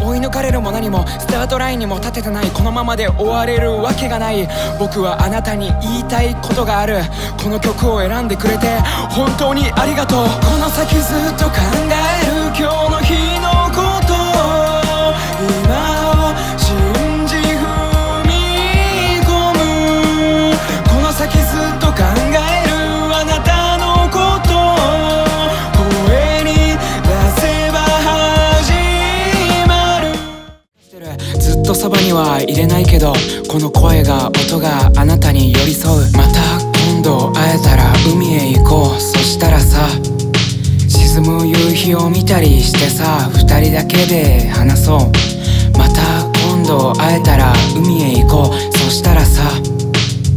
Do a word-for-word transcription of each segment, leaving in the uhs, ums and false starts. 追い抜かれるも何もスタートラインにも立ててない、このままで終われるわけがない。僕はあなたに言いたいことがある。この曲を選んでくれて本当にありがとう。この先ずっと考える今日の日のことを、今を信じ踏み込む。この先ずっと考えるとそばにはいれないけど、この声が音があなたに寄り添う。また今度会えたら海へ行こう。そしたらさ、沈む夕日を見たりしてさ、二人だけで話そう。また今度会えたら海へ行こう。そしたらさ、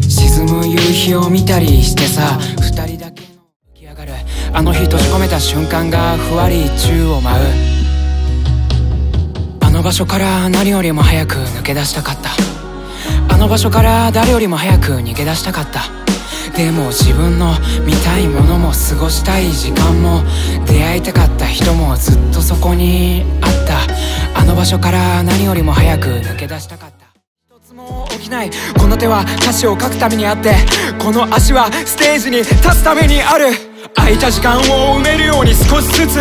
沈む夕日を見たりしてさ、二人だけの浮き上がるあの日閉じ込めた瞬間がふわり宙を舞う。あの場所から何よりも早く抜け出したかった。あの場所から誰よりも早く逃げ出したかった。でも自分の見たいものも過ごしたい時間も出会いたかった人もずっとそこにあった。あの場所から何よりも早く抜け出したかった。一つも起きないこの手は歌詞を書くためにあって、この足はステージに立つためにある。空いた時間を埋めるように少しずつ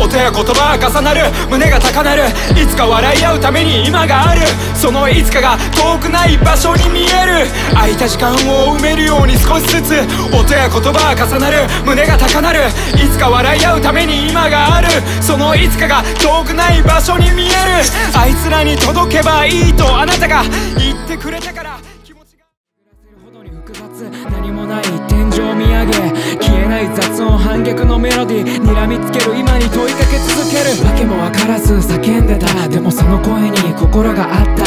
音や言葉が重なる、胸が高鳴る。いつか笑い合うために今がある。そのいつかが遠くない場所に見える。空いた時間を埋めるように少しずつ音や言葉が重なる、胸が高鳴る。いつか笑い合うために今がある。そのいつかが遠くない場所に見える。あいつらに届けばいいとあなたが言ってくれたから、気持ちが複雑。何もない天井見上げ、雑音反逆のメロディー睨みつける今に問いかけ続ける。訳も分からず叫んでた、でもその声に心があった。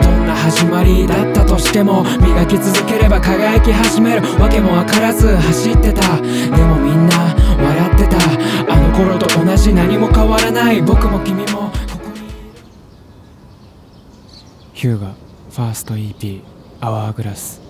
どんな始まりだったとしても磨き続ければ輝き始める。訳も分からず走ってた、でもみんな笑ってた。あの頃と同じ、何も変わらない。僕も君もここにいる。ヒューガファースト イーピー「アワーグラス」